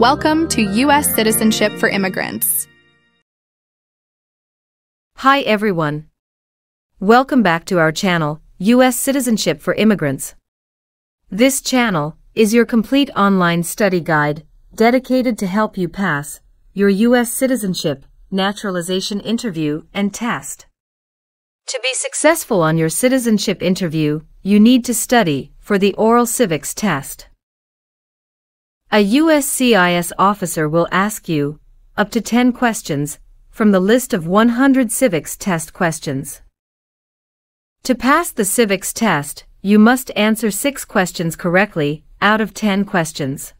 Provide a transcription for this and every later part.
Welcome to US Citizenship for Immigrants. Hi everyone. Welcome back to our channel, US Citizenship for Immigrants. This channel is your complete online study guide dedicated to help you pass your US citizenship, naturalization interview, and test. To be successful on your citizenship interview, you need to study for the oral civics test. A USCIS officer will ask you up to 10 questions from the list of 100 civics test questions. To pass the civics test, you must answer 6 questions correctly out of 10 questions.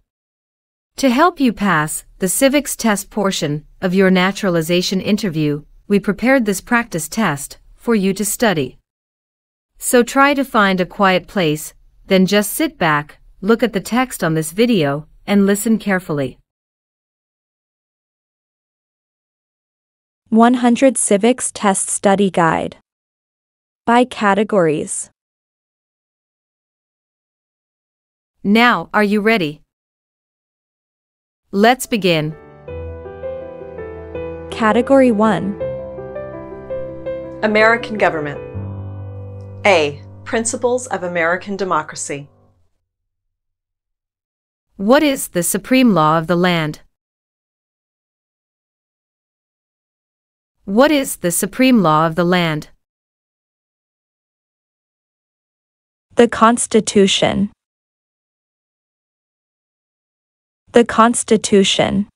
To help you pass the civics test portion of your naturalization interview, we prepared this practice test for you to study. So try to find a quiet place, then just sit back, look at the text on this video, and listen carefully. 100 Civics Test Study Guide by categories. Now, are you ready? Let's begin. Category 1. American Government. A. Principles of American Democracy. What is the supreme law of the land? What is the supreme law of the land? The Constitution. The Constitution.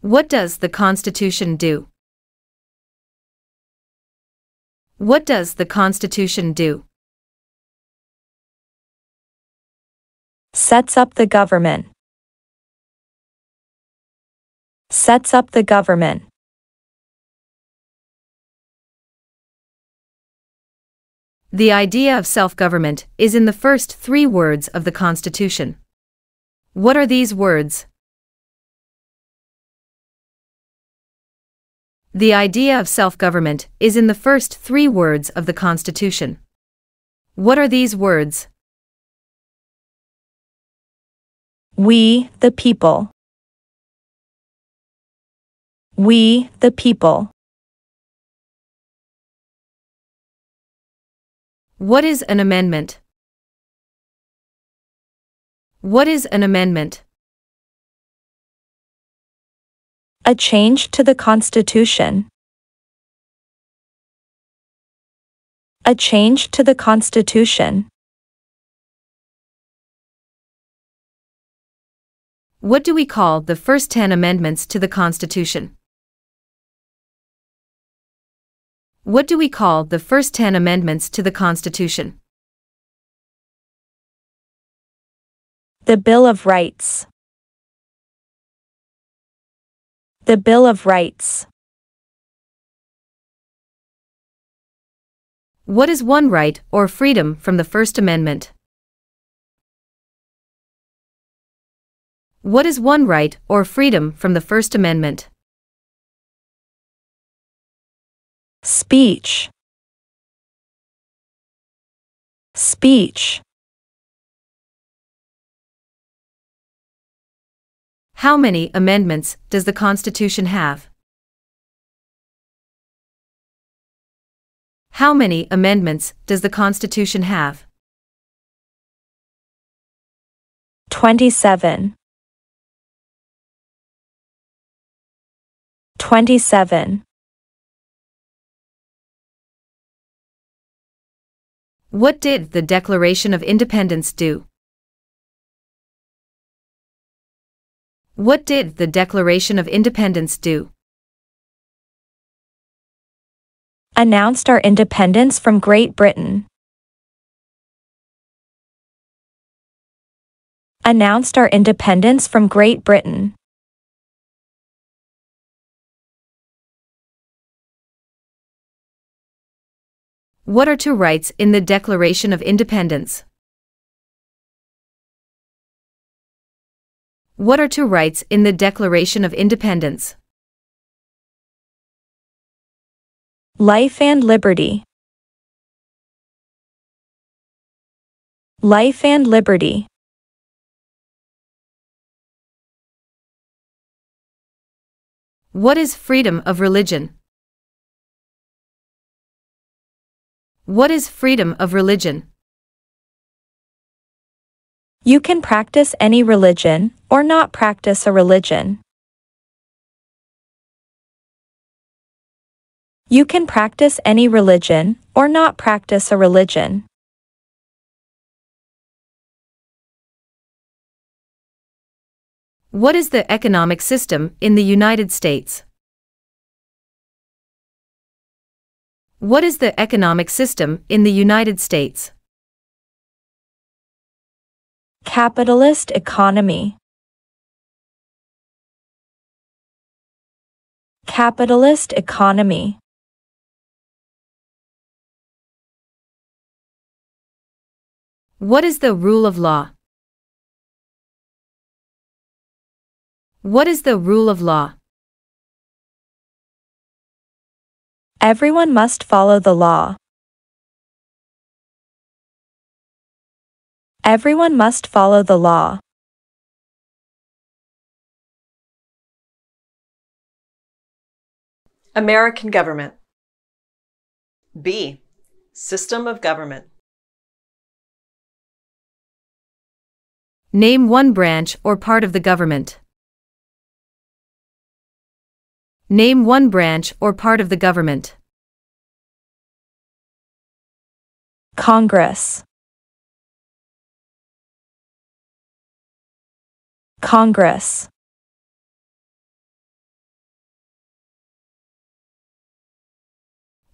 What does the Constitution do? What does the Constitution do? Sets up the government. Sets up the government. The idea of self-government is in the first 3 words of the Constitution. What are these words? The idea of self-government is in the first 3 words of the Constitution. What are these words? We, the people. We, the people. What is an amendment? What is an amendment? A change to the Constitution. A change to the Constitution. What do we call the first 10 amendments to the Constitution? What do we call the first 10 amendments to the Constitution? The Bill of Rights. The Bill of Rights. What is one right or freedom from the First Amendment? What is one right or freedom from the First Amendment? Speech. Speech. How many amendments does the Constitution have? How many amendments does the Constitution have? 27. 27. What did the Declaration of Independence do? What did the Declaration of Independence do? Announced our independence from Great Britain. Announced our independence from Great Britain. What are 2 rights in the Declaration of Independence? What are 2 rights in the Declaration of Independence? Life and liberty. Life and liberty. What is freedom of religion? What is freedom of religion? You can practice any religion or not practice a religion. You can practice any religion or not practice a religion. What is the economic system in the United States? What is the economic system in the United States? Capitalist economy. Capitalist economy. What is the rule of law? What is the rule of law? Everyone must follow the law. Everyone must follow the law. American government. B. System of government. Name one branch or part of the government. Name one branch or part of the government. Congress. Congress.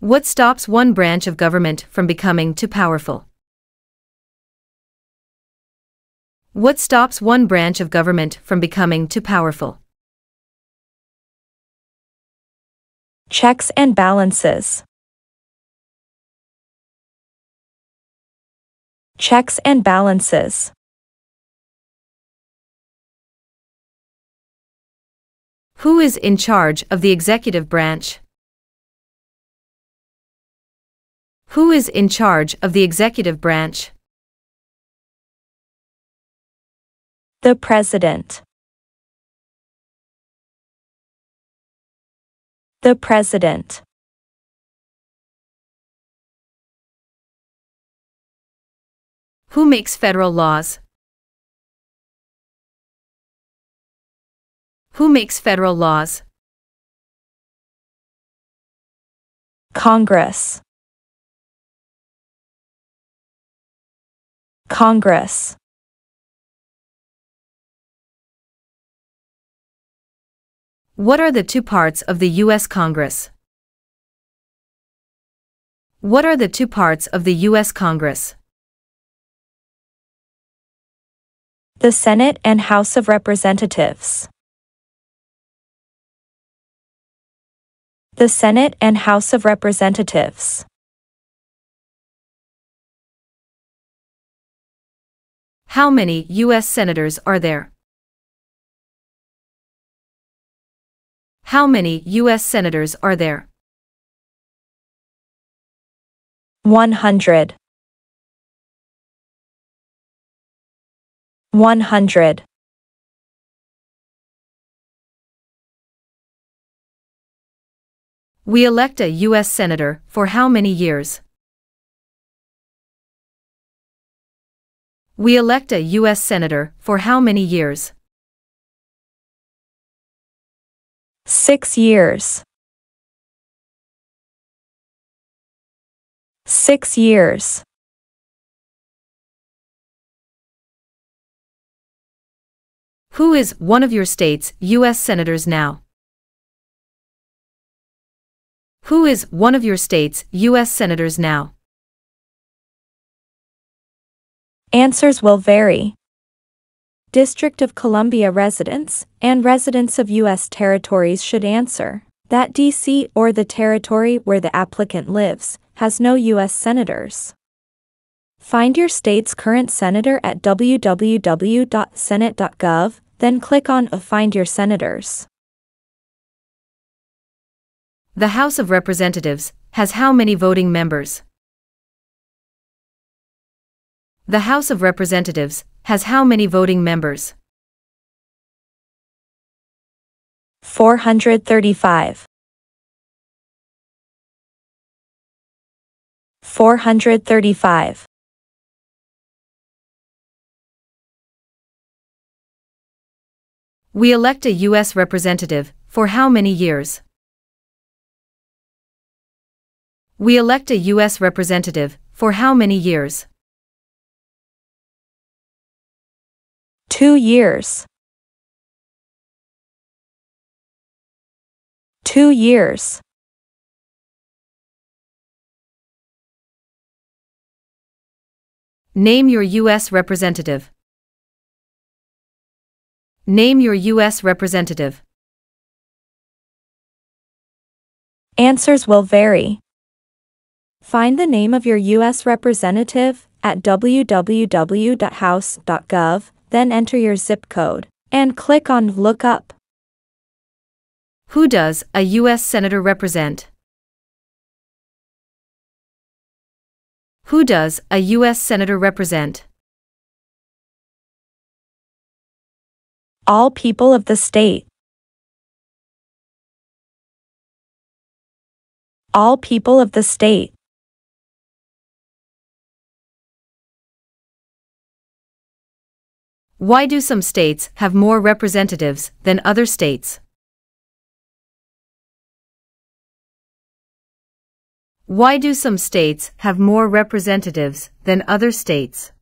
What stops one branch of government from becoming too powerful? What stops one branch of government from becoming too powerful? Checks and balances. Checks and balances. Who is in charge of the executive branch? Who is in charge of the executive branch? The president. The president. Who makes federal laws? Who makes federal laws? Congress. Congress. What are the two parts of the U.S. Congress? What are the two parts of the U.S. Congress? The Senate and House of Representatives. The Senate and House of Representatives. How many U.S. Senators are there? How many U.S. Senators are there? 100. 100. We elect a U.S. Senator for how many years? We elect a U.S. Senator for how many years? 6 years. 6 years. Who is one of your state's U.S. Senators now? Who is one of your state's U.S. Senators now? Answers will vary. District of Columbia residents and residents of U.S. territories should answer that D.C. or the territory where the applicant lives has no U.S. senators. Find your state's current senator at www.senate.gov, then click on Find Your Senators. The House of Representatives has how many voting members? The House of Representatives has how many voting members? 435. 435. We elect a U.S. representative for how many years? We elect a U.S. representative for how many years? 2 years. 2 years. Name your U.S. representative. Name your U.S. representative. Answers will vary. Find the name of your U.S. representative at www.house.gov, then enter your zip code, and click on Look Up. Who does a U.S. senator represent? Who does a U.S. senator represent? All people of the state. All people of the state. Why do some states have more representatives than other states? Why do some states have more representatives than other states?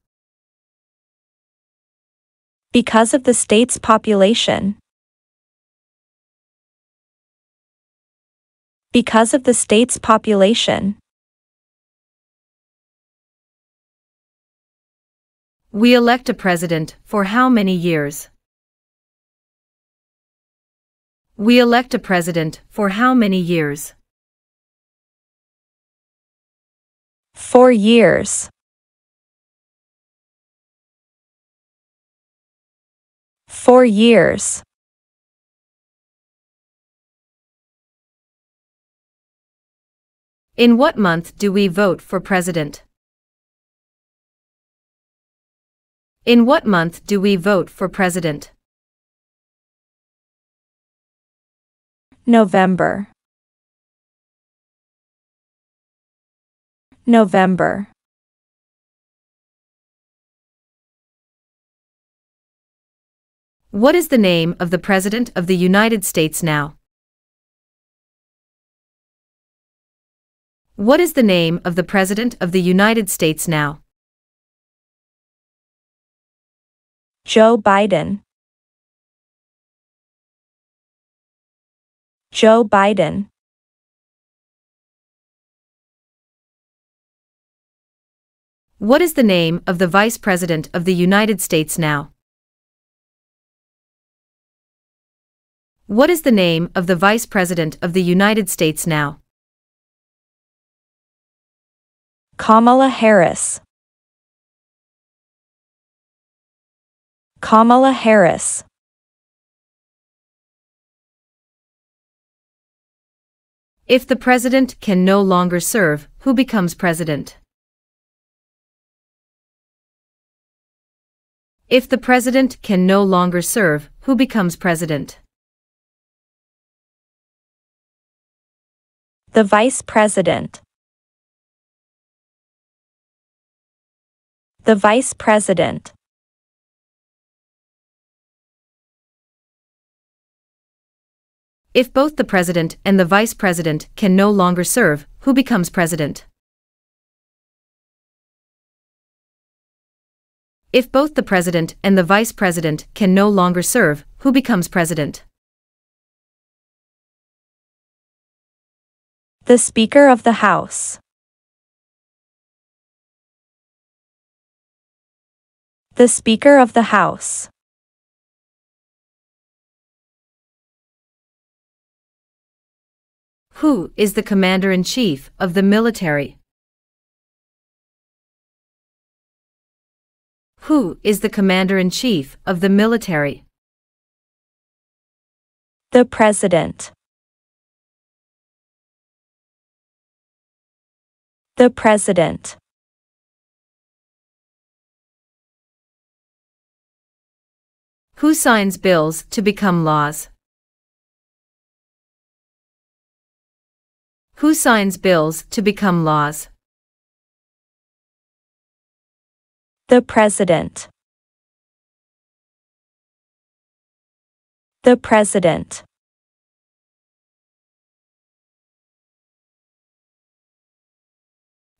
Because of the state's population. Because of the state's population. We elect a president for how many years? We elect a president for how many years? 4 years. 4 years. In what month do we vote for president? In what month do we vote for president? November. November. What is the name of the President of the United States now? What is the name of the President of the United States now? Joe Biden. Joe Biden. What is the name of the Vice President of the United States now? What is the name of the Vice President of the United States now? Kamala Harris. Kamala Harris. If the President can no longer serve, who becomes President? If the President can no longer serve, who becomes President? The Vice President. The Vice President. If both the President and the Vice President can no longer serve, who becomes President? If both the President and the Vice President can no longer serve, who becomes President? The Speaker of the House. The Speaker of the House. Who is the Commander-in-Chief of the military? Who is the Commander-in-Chief of the military? The President. The President. Who signs bills to become laws? Who signs bills to become laws? The President. The President.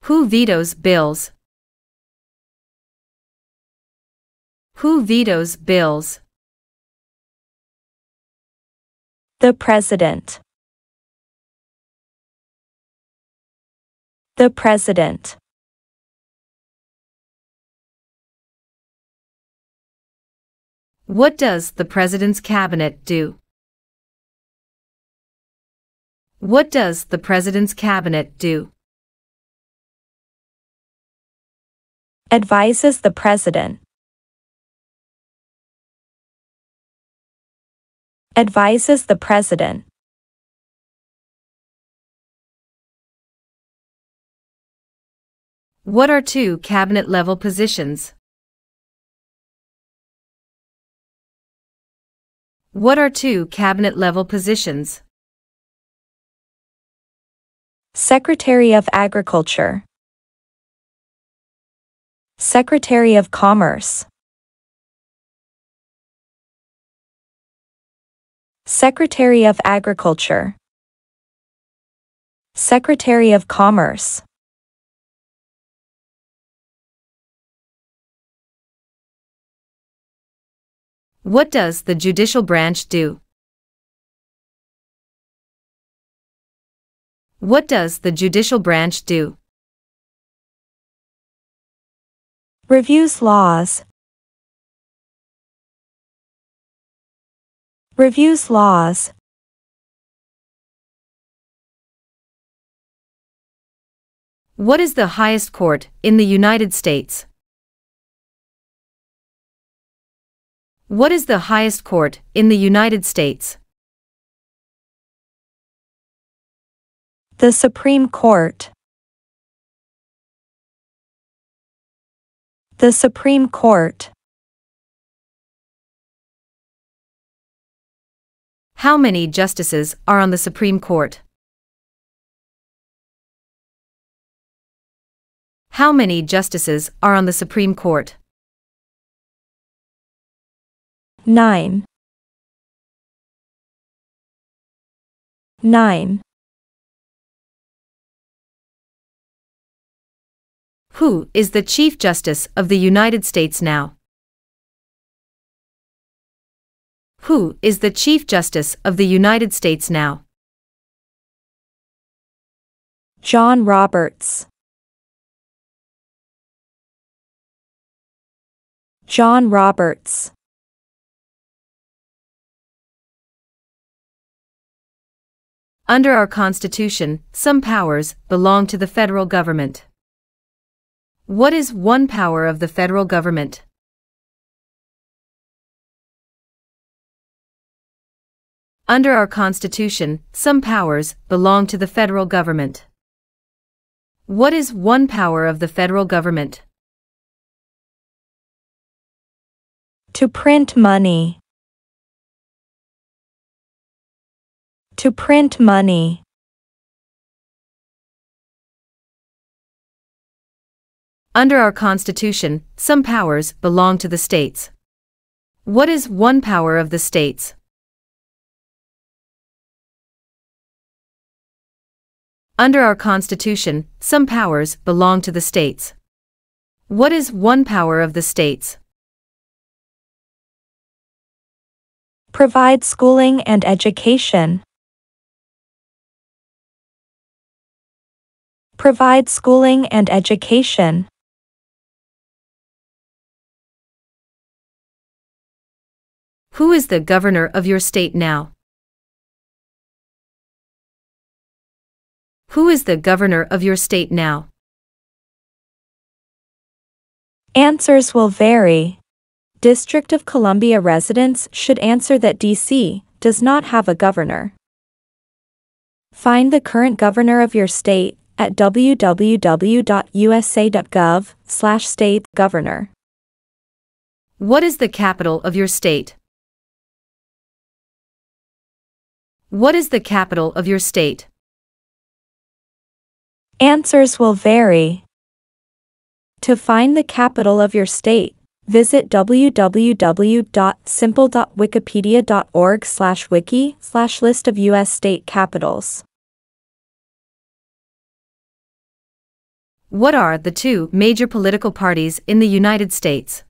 Who vetoes bills? Who vetoes bills? The President. The President. What does the President's Cabinet do? What does the President's Cabinet do? Advises the President. Advises the President. What are two cabinet-level positions? What are two cabinet-level positions? Secretary of Agriculture. Secretary of Commerce. Secretary of Agriculture. Secretary of Commerce. What does the judicial branch do? What does the judicial branch do? Reviews laws. Reviews laws. What is the highest court in the United States? What is the highest court in the United States? The Supreme Court. The Supreme Court. How many justices are on the Supreme Court? How many justices are on the Supreme Court? 9. 9. Who is the Chief Justice of the United States now? Who is the Chief Justice of the United States now? John Roberts. John Roberts. Under our Constitution, some powers belong to the federal government. What is one power of the federal government? Under our Constitution, some powers belong to the federal government. What is one power of the federal government? To print money. To print money. Under our Constitution, some powers belong to the states. What is one power of the states? Under our Constitution, some powers belong to the states. What is one power of the states? Provide schooling and education. Provide schooling and education. Who is the governor of your state now? Who is the governor of your state now? Answers will vary. District of Columbia residents should answer that D.C. does not have a governor. Find the current governor of your state at www.usa.gov/state-governor. What is the capital of your state? What is the capital of your state? Answers will vary. To find the capital of your state, visit www.simple.wikipedia.org/wiki/list of U.S. state capitals. What are the two major political parties in the United States?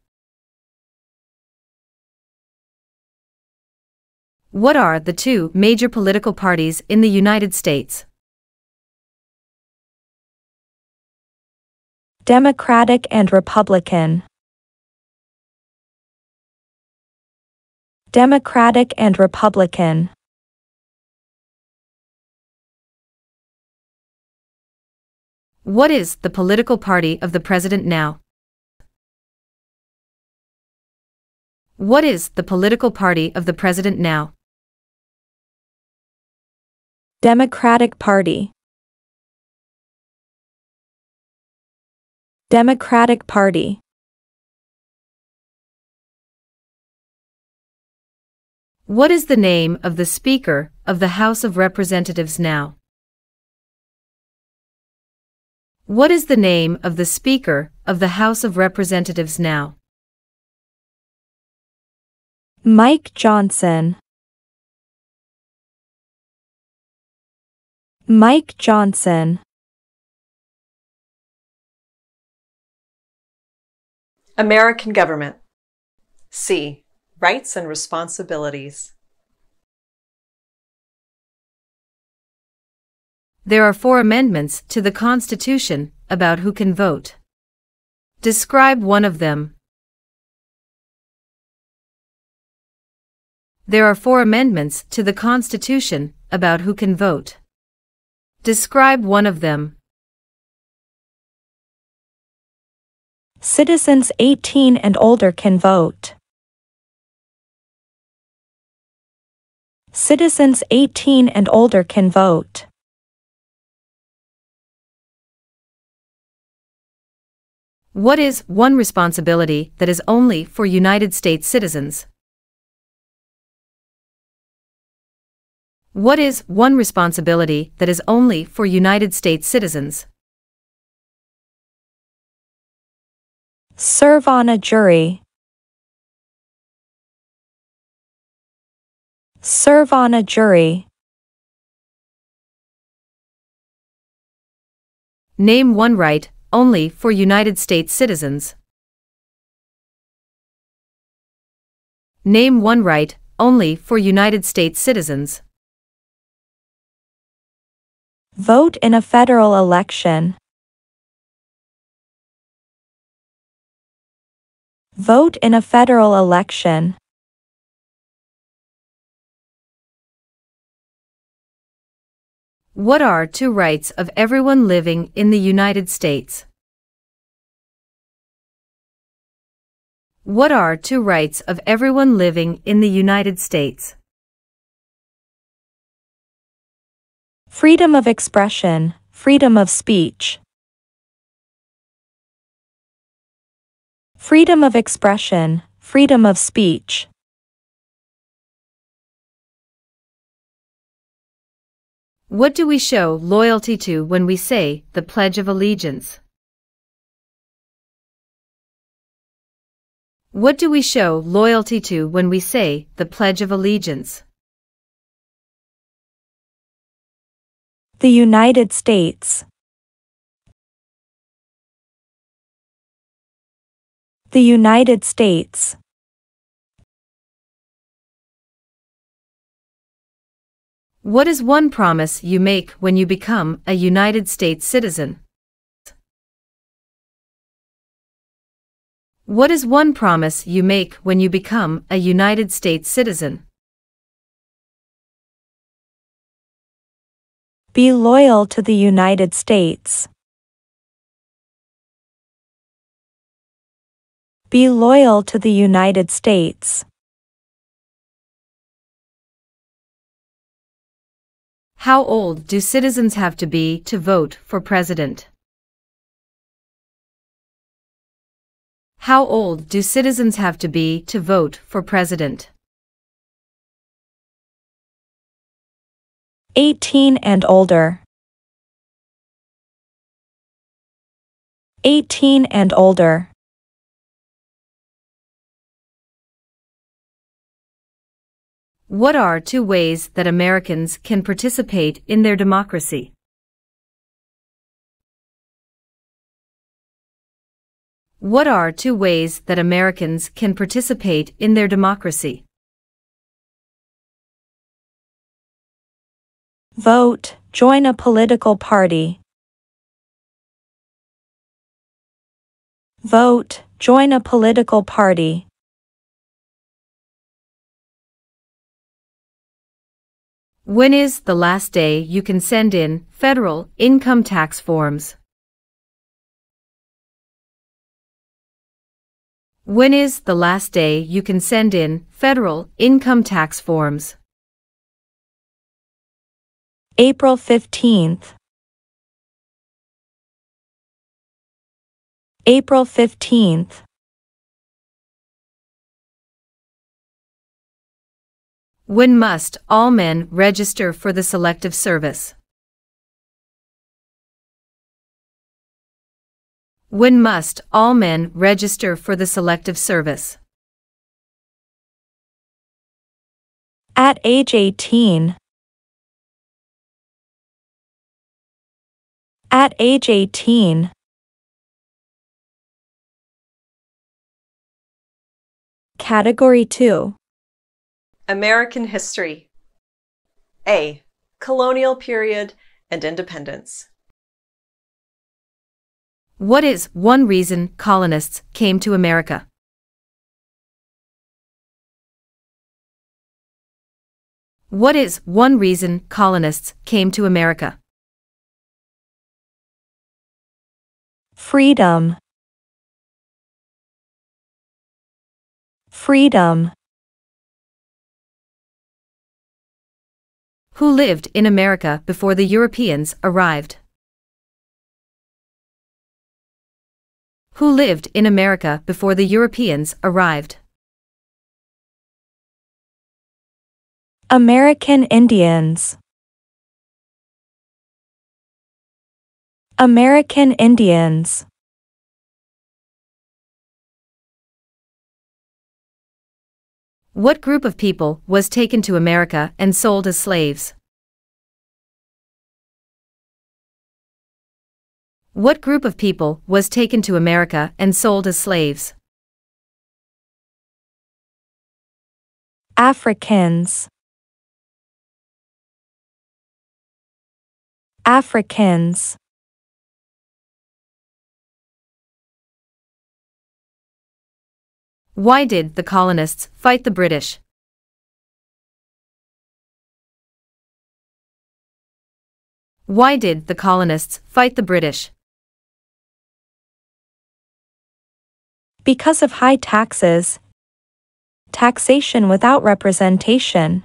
What are the two major political parties in the United States? Democratic and Republican. Democratic and Republican. What is the political party of the president now? What is the political party of the president now? Democratic Party. Democratic Party. What is the name of the Speaker of the House of Representatives now? What is the name of the Speaker of the House of Representatives now? Mike Johnson. Mike Johnson. American government. C. Rights and responsibilities. There are 4 amendments to the Constitution about who can vote. Describe one of them. There are 4 amendments to the Constitution about who can vote. Describe one of them. Citizens 18 and older can vote. Citizens 18 and older can vote. What is one responsibility that is only for United States citizens? What is one responsibility that is only for United States citizens? Serve on a jury. Serve on a jury. Name one right only for United States citizens. Name one right only for United States citizens. Vote in a federal election. Vote in a federal election. What are two rights of everyone living in the United States? What are two rights of everyone living in the United States? Freedom of expression, freedom of speech. Freedom of expression, freedom of speech. What do we show loyalty to when we say the Pledge of Allegiance? What do we show loyalty to when we say the Pledge of Allegiance? The United States. The United States. What is one promise you make when you become a United States citizen? What is one promise you make when you become a United States citizen? Be loyal to the United States. Be loyal to the United States. How old do citizens have to be to vote for president? How old do citizens have to be to vote for president? 18 and older. 18 and older. What are two ways that Americans can participate in their democracy? What are two ways that Americans can participate in their democracy? Vote, join a political party. Vote, join a political party. When is the last day you can send in federal income tax forms? When is the last day you can send in federal income tax forms? April 15th. April 15th. When must all men register for the Selective Service? When must all men register for the Selective Service? At age 18. At age 18. Category 2. American History. A. Colonial Period and Independence. What is one reason colonists came to America? What is one reason colonists came to America? Freedom. Freedom. Who lived in America before the Europeans arrived? Who lived in America before the Europeans arrived? American Indians. American Indians. What group of people was taken to America and sold as slaves? What group of people was taken to America and sold as slaves? Africans. Africans. Why did the colonists fight the British? Why did the colonists fight the British? Because of high taxes, taxation without representation.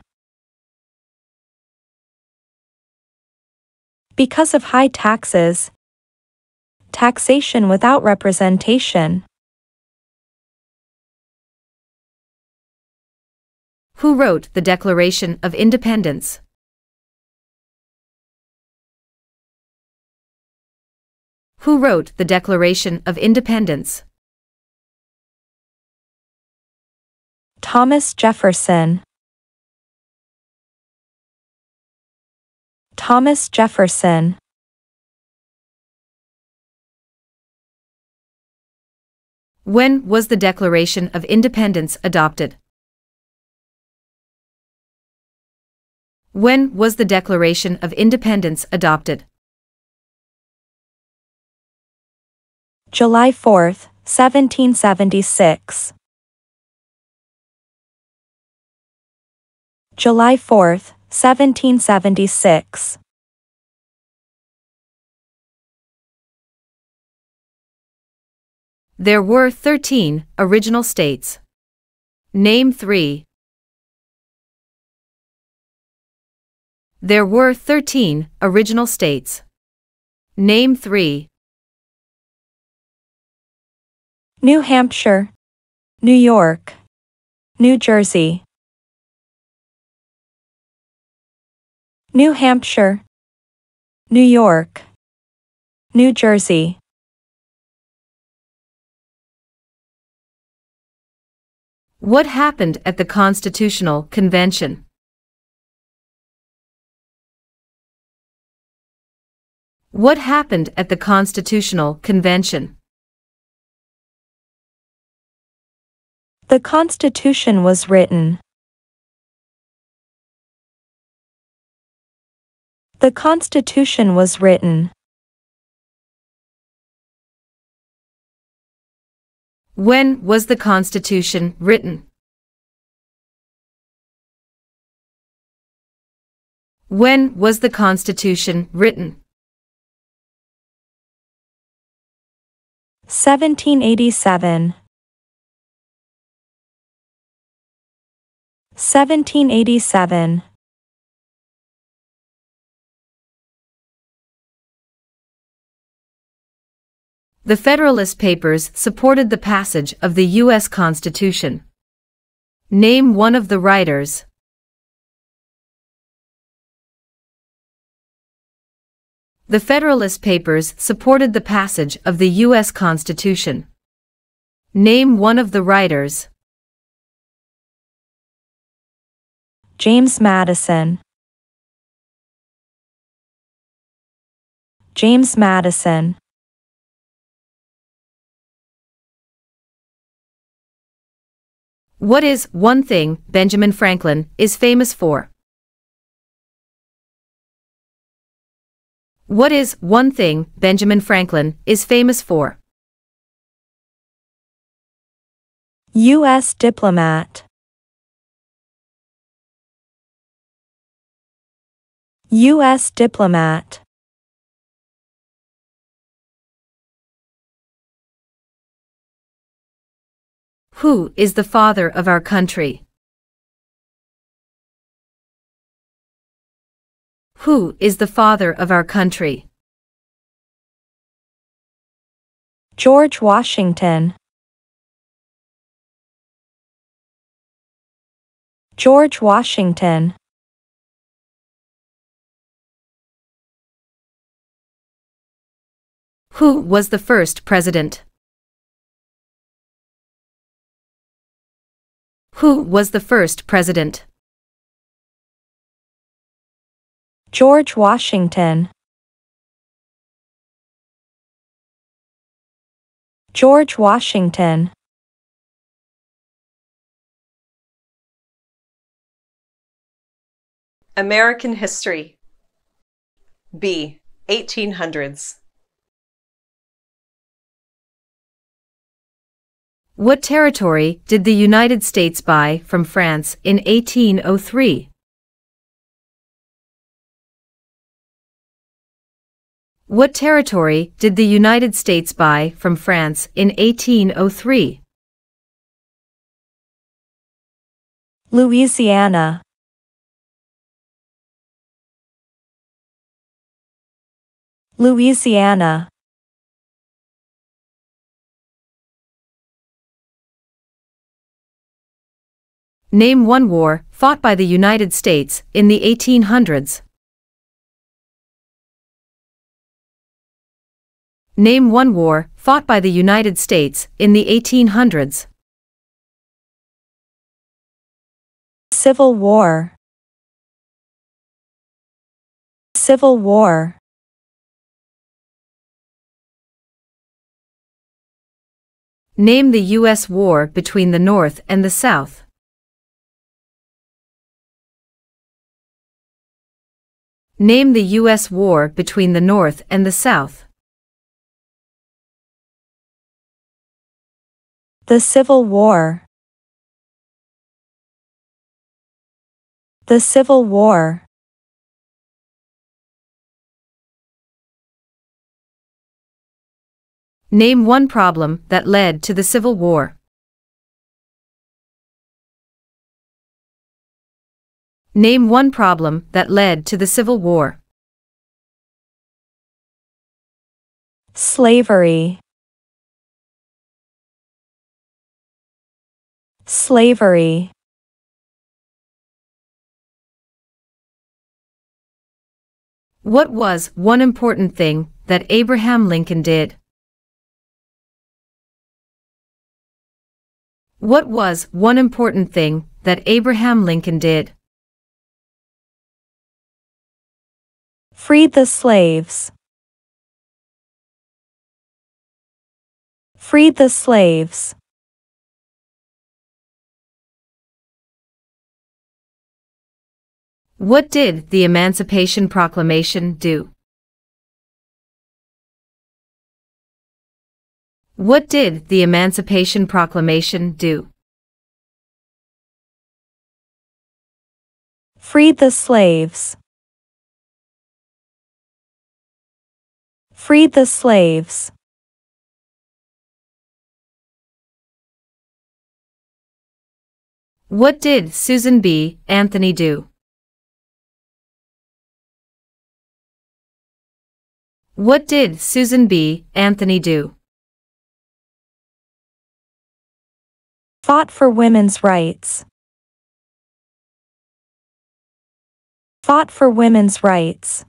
Because of high taxes, taxation without representation. Who wrote the Declaration of Independence? Who wrote the Declaration of Independence? Thomas Jefferson. Thomas Jefferson. When was the Declaration of Independence adopted? When was the Declaration of Independence adopted? July 4, 1776. July 4, 1776. There were 13 original states. Name 3. There were 13 original states. Name 3. New Hampshire, New York, New Jersey. New Hampshire, New York, New Jersey. What happened at the Constitutional Convention? What happened at the Constitutional Convention? The Constitution was written. The Constitution was written. When was the Constitution written? When was the Constitution written? 1787. 1787. The Federalist Papers supported the passage of the U.S. Constitution. Name one of the writers. The Federalist Papers supported the passage of the U.S. Constitution. Name one of the writers. James Madison. James Madison. What is one thing Benjamin Franklin is famous for? What is one thing Benjamin Franklin is famous for? U.S. diplomat. U.S. diplomat. Who is the father of our country? Who is the father of our country? George Washington. George Washington. Who was the first president? Who was the first president? George Washington. George Washington. American history. B. 1800s. What territory did the United States buy from France in 1803? What territory did the United States buy from France in 1803? Louisiana. Louisiana. Name one war fought by the United States in the 1800s. Name one war fought by the United States in the 1800s. Civil War. Civil War. Name the U.S. war between the North and the South. Name the U.S. war between the North and the South. The Civil War. The Civil War. Name one problem that led to the Civil War. Name one problem that led to the Civil War. Slavery. Slavery. What was one important thing that Abraham Lincoln did? What was one important thing that Abraham Lincoln did? Freed the slaves. Freed the slaves. What did the Emancipation Proclamation do? What did the Emancipation Proclamation do? Freed the slaves. Freed the slaves. What did Susan B. Anthony do? What did Susan B. Anthony do? Fought for women's rights. Fought for women's rights.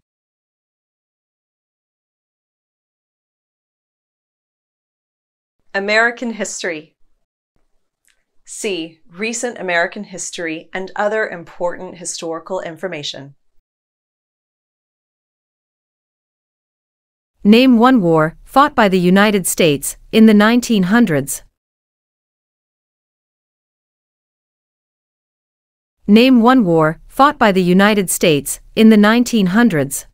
American history. See recent American history and other important historical information. Name one war fought by the United States in the 1900s. Name one war fought by the United States in the 1900s.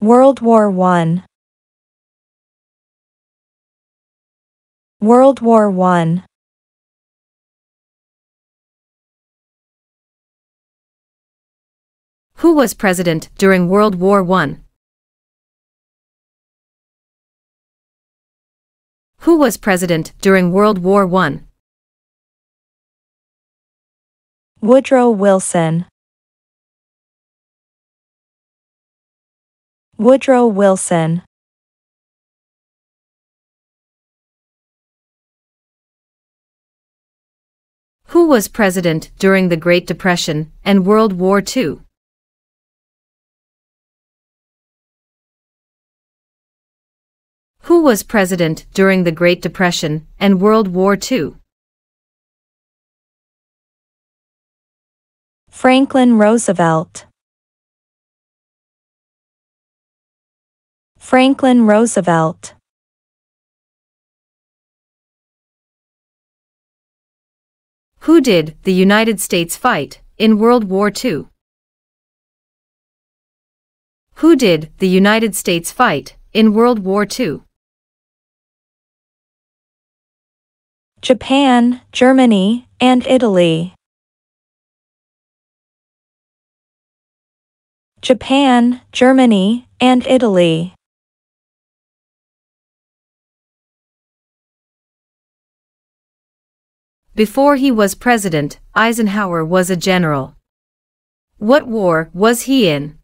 World War I. World War I. Who was president during World War I? Who was president during World War I? Woodrow Wilson. Woodrow Wilson. Who was president during the Great Depression and World War II? Who was president during the Great Depression and World War II? Franklin Roosevelt. Franklin Roosevelt. Who did the United States fight in World War II? Who did the United States fight in World War II? Japan, Germany, and Italy. Japan, Germany, and Italy. Before he was president, Eisenhower was a general. What war was he in?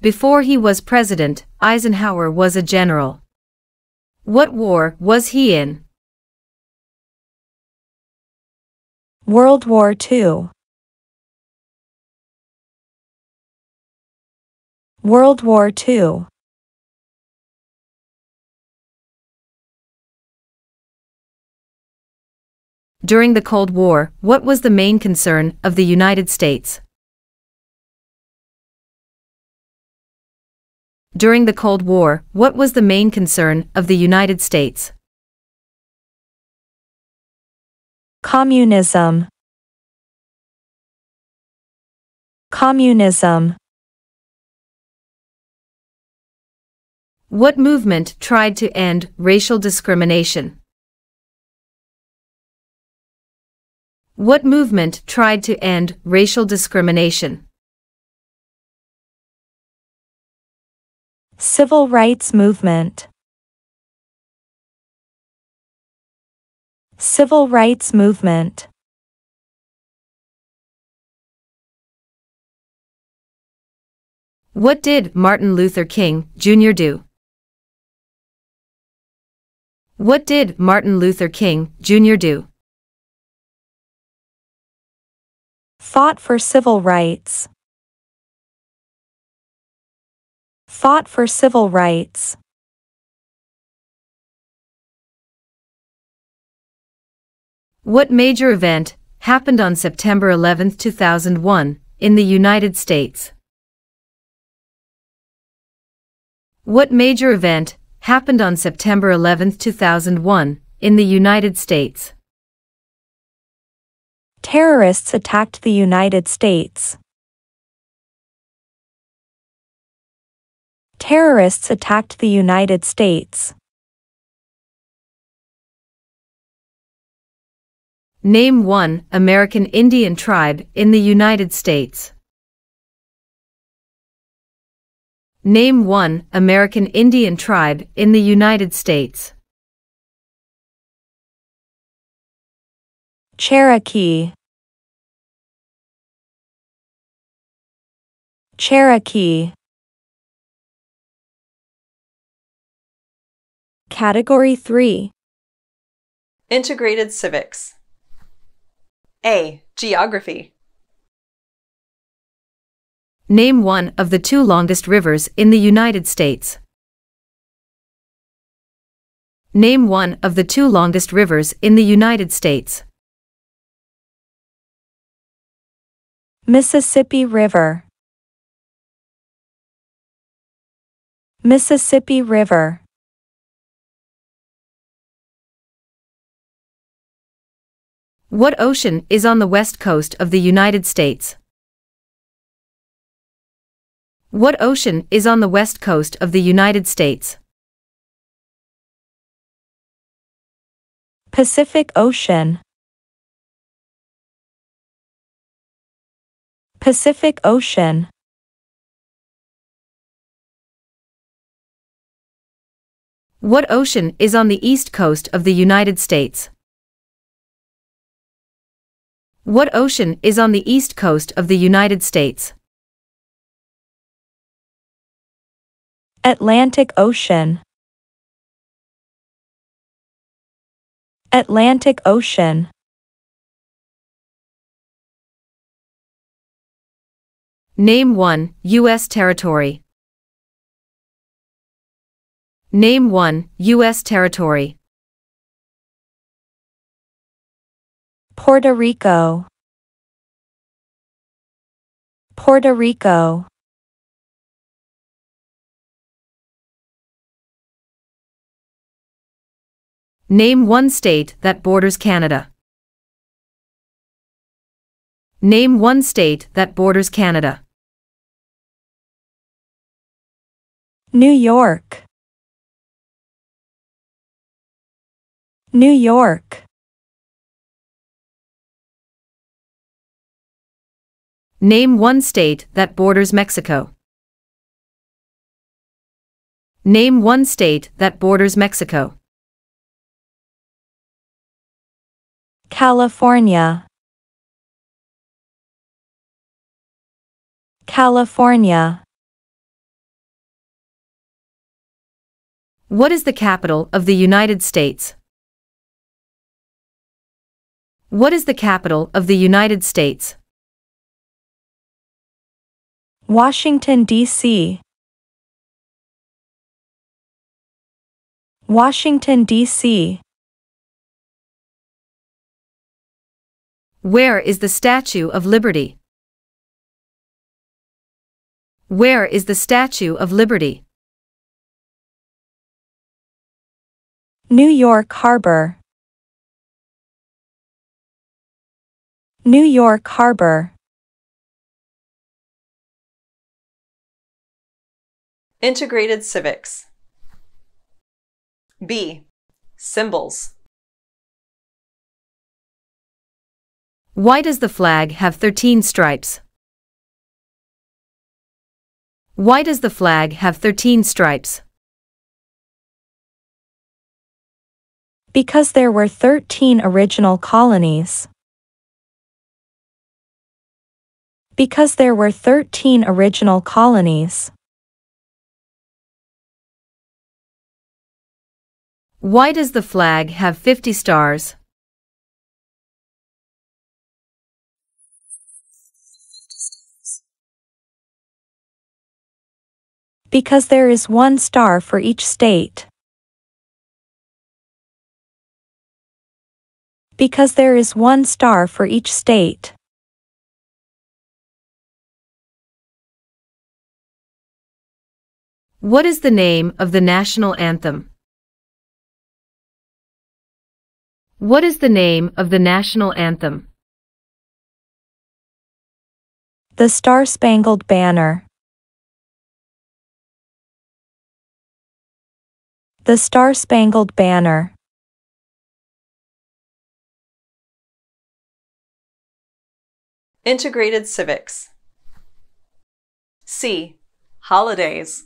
Before he was president, Eisenhower was a general. What war was he in? World War II. World War II. During the Cold War, what was the main concern of the United States? During the Cold War, what was the main concern of the United States? Communism. Communism. What movement tried to end racial discrimination? What movement tried to end racial discrimination? Civil rights movement. Civil rights movement. What did Martin Luther King Jr. do? What did Martin Luther King Jr. do? Fought for civil rights. Fought for civil rights. What major event happened on September 11, 2001, in the United States? What major event happened on September 11, 2001, in the United States? Terrorists attacked the United States. Terrorists attacked the United States. Name one American Indian tribe in the United States. Name one American Indian tribe in the United States. Cherokee. Cherokee. Category 3. Integrated Civics. A. Geography. Name one of the two longest rivers in the United States. Name one of the two longest rivers in the United States. Mississippi River. Mississippi River. What ocean is on the west coast of the United States? What ocean is on the west coast of the United States? Pacific Ocean. Pacific Ocean. What ocean is on the east coast of the United States? What ocean is on the east coast of the United States? Atlantic Ocean. Atlantic Ocean. Name one U.S. territory. Name one U.S. territory. Puerto Rico. Puerto Rico. Name one state that borders Canada. Name one state that borders Canada. New York. New York. Name one state that borders Mexico. Name one state that borders Mexico. California. California. What is the capital of the United States? What is the capital of the United States? Washington, D.C. Washington, D.C. Where is the Statue of Liberty? Where is the Statue of Liberty? New York Harbor. New York Harbor. Integrated Civics. B. Symbols. Why does the flag have 13 stripes? Why does the flag have 13 stripes? Because there were 13 original colonies. Because there were 13 original colonies. Why does the flag have 50 stars? because there is one star for each state. Because there is one star for each state. What is the name of the national anthem? What is the name of the national anthem? The Star-Spangled Banner. The Star-Spangled Banner. Integrated civics. C. Holidays.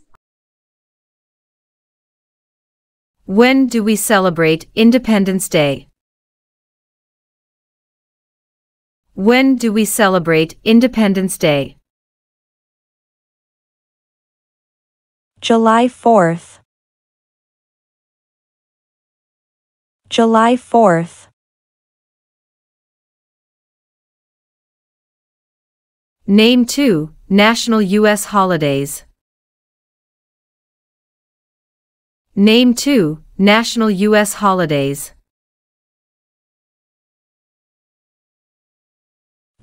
When do we celebrate Independence Day? When do we celebrate Independence Day? July 4th. July 4th. Name two national U.S. holidays. Name two national U.S. holidays.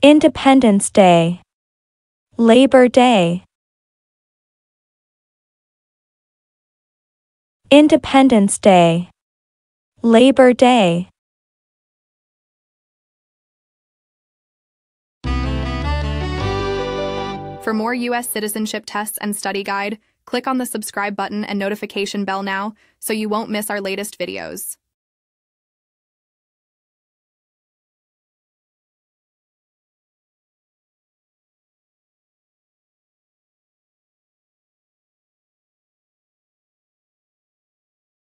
Independence Day, Labor Day. Independence Day, Labor Day. For more U.S. citizenship tests and study guide, click on the subscribe button and notification bell now so you won't miss our latest videos.